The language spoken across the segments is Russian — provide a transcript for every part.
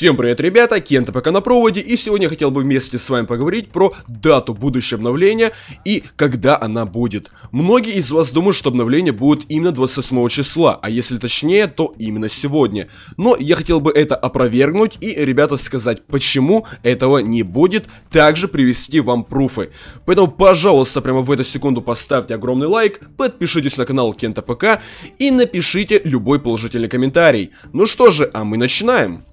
Всем привет, ребята, Кент.апк на проводе, и сегодня я хотел бы вместе с вами поговорить про дату будущего обновления и когда она будет. Многие из вас думают, что обновление будет именно 28 числа, а если точнее, то именно сегодня. Но я хотел бы это опровергнуть и, ребята, сказать, почему этого не будет, также привести вам пруфы. Поэтому, пожалуйста, прямо в эту секунду поставьте огромный лайк, подпишитесь на канал Кент.апк и напишите любой положительный комментарий. Ну что же, а мы начинаем.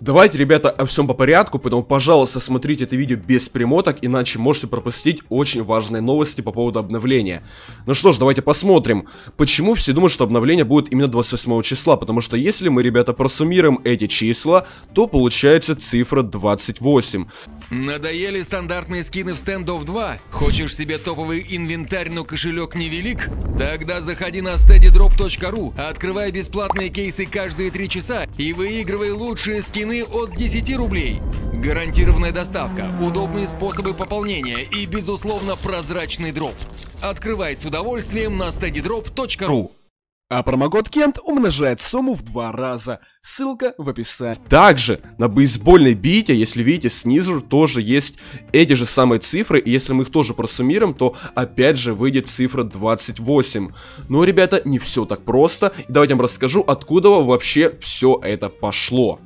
Давайте, ребята, о всем по порядку, поэтому, пожалуйста, смотрите это видео без перемоток, иначе можете пропустить очень важные новости по поводу обновления. Ну что ж, давайте посмотрим, почему все думают, что обновление будет именно 28 числа, потому что если мы, ребята, просуммируем эти числа, то получается цифра 28. Надоели стандартные скины в Standoff 2? Хочешь себе топовый инвентарь, но кошелек невелик? Тогда заходи на steadydrop.ru, открывай бесплатные кейсы каждые 3 часа и выигрывай лучшие скины от 10 рублей. Гарантированная доставка, удобные способы пополнения и, безусловно, прозрачный дроп. Открывай с удовольствием на steadydrop.ru. А промокод Кент умножает сумму в 2 раза. Ссылка в описании. Также на бейсбольной бите, если видите, снизу тоже есть эти же самые цифры. И если мы их тоже просуммируем, то опять же выйдет цифра 28. Но, ребята, не все так просто. И давайте я вам расскажу, откуда вообще все это пошло.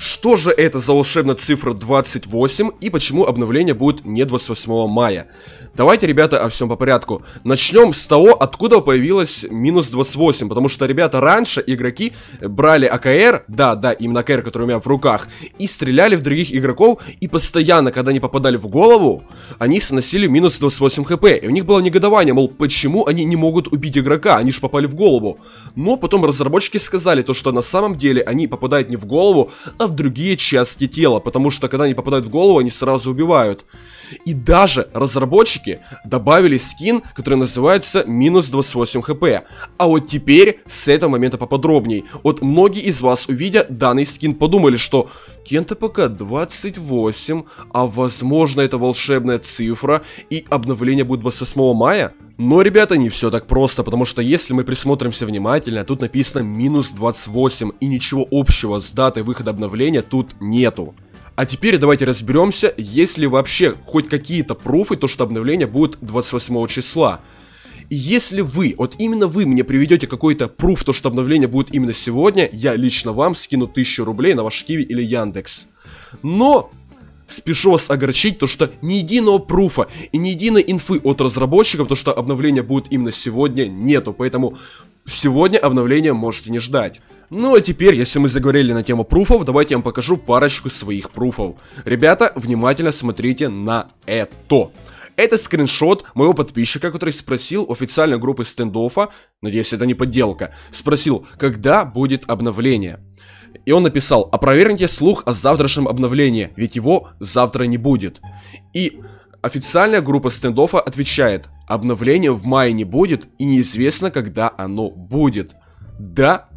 Что же это за волшебная цифра 28 и почему обновление будет не 28 мая? Давайте, ребята, о всем по порядку. Начнем с того, откуда появилась минус 28, потому что, ребята, раньше игроки брали АКР, да, именно АКР, который у меня в руках, и стреляли в других игроков, и постоянно, когда они попадали в голову, они сносили минус 28 хп, и у них было негодование, мол, почему они не могут убить игрока, они же попали в голову. Но потом разработчики сказали, то, что на самом деле они попадают не в голову, а в другие части тела, потому что когда они попадают в голову, они сразу убивают. И даже разработчики добавили скин, который называется минус 28 хп. А вот теперь с этого момента поподробней. Вот многие из вас, увидя данный скин, подумали, что Кент.апк 28, а возможно это волшебная цифра и обновление будет 28 мая? Но, ребята, не все так просто, потому что если мы присмотримся внимательно, тут написано минус 28, и ничего общего с датой выхода обновления тут нету. А теперь давайте разберемся, есть ли вообще хоть какие-то пруфы, то что обновление будет 28 числа. И если вы, вот именно вы мне приведете какой-то пруф, то что обновление будет именно сегодня, я лично вам скину 1000 рублей на ваш Киви или Яндекс. Но... спешу вас огорчить, то что ни единого пруфа и ни единой инфы от разработчиков, то что обновление будет именно сегодня, нету. Поэтому сегодня обновления можете не ждать. Ну а теперь, если мы заговорили на тему пруфов, давайте я вам покажу парочку своих пруфов. Ребята, внимательно смотрите на это. Это скриншот моего подписчика, который спросил у официальной группы Standoff, надеюсь, это не подделка, спросил, когда будет обновление. И он написал: «Опроверните слух о завтрашнем обновлении, ведь его завтра не будет». И официальная группа Standoff отвечает: «Обновления в мае не будет, и неизвестно, когда оно будет». Да.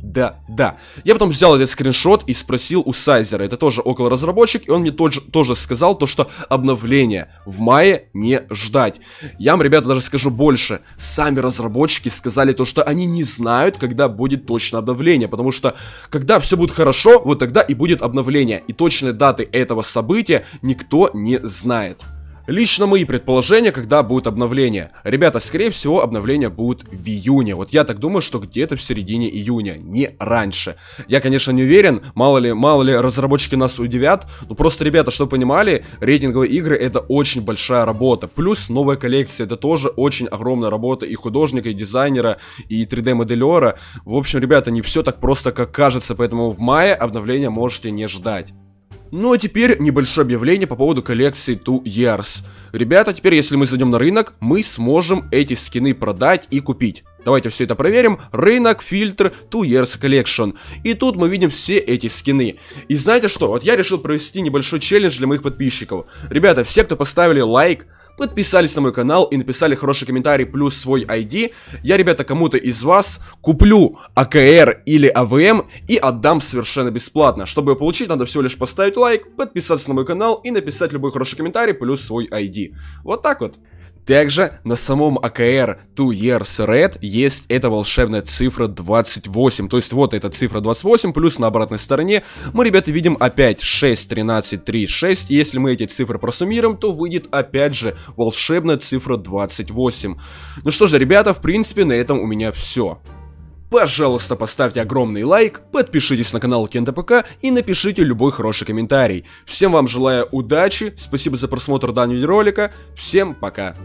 Я потом взял этот скриншот и спросил у Сайзера, это тоже около разработчик, и он мне тоже сказал то, что обновление в мае не ждать. Я вам, ребята, даже скажу больше. Сами разработчики сказали то, что они не знают, когда будет точно обновление, потому что когда все будет хорошо, вот тогда и будет обновление. И точной даты этого события никто не знает. Лично мои предположения, когда будет обновление. Ребята, скорее всего, обновление будет в июне. Вот я так думаю, что где-то в середине июня, не раньше. Я, конечно, не уверен, мало ли разработчики нас удивят. Но просто, ребята, чтобы понимали, рейтинговые игры — это очень большая работа. Плюс новая коллекция — это тоже очень огромная работа и художника, и дизайнера, и 3D-моделера. В общем, ребята, не все так просто, как кажется. Поэтому в мае обновления можете не ждать. Ну а теперь небольшое объявление по поводу коллекции Two Years. Ребята, теперь если мы зайдем на рынок, мы сможем эти скины продать и купить. Давайте все это проверим. Рынок, фильтр, Two Years Collection. И тут мы видим все эти скины. И знаете что? Вот я решил провести небольшой челлендж для моих подписчиков. Ребята, все, кто поставили лайк, подписались на мой канал и написали хороший комментарий плюс свой ID, я, ребята, кому-то из вас куплю АКР или АВМ и отдам совершенно бесплатно. Чтобы ее получить, надо всего лишь поставить лайк, подписаться на мой канал и написать любой хороший комментарий плюс свой ID. Вот так вот. Также на самом АКР Two Years Red есть эта волшебная цифра 28. То есть вот эта цифра 28, плюс на обратной стороне мы, ребята, видим опять 6, 13, 3, 6. Если мы эти цифры просуммируем, то выйдет опять же волшебная цифра 28. Ну что же, ребята, в принципе, на этом у меня все. Пожалуйста, поставьте огромный лайк, подпишитесь на канал Кент.апк и напишите любой хороший комментарий. Всем вам желаю удачи, спасибо за просмотр данного видеоролика, всем пока!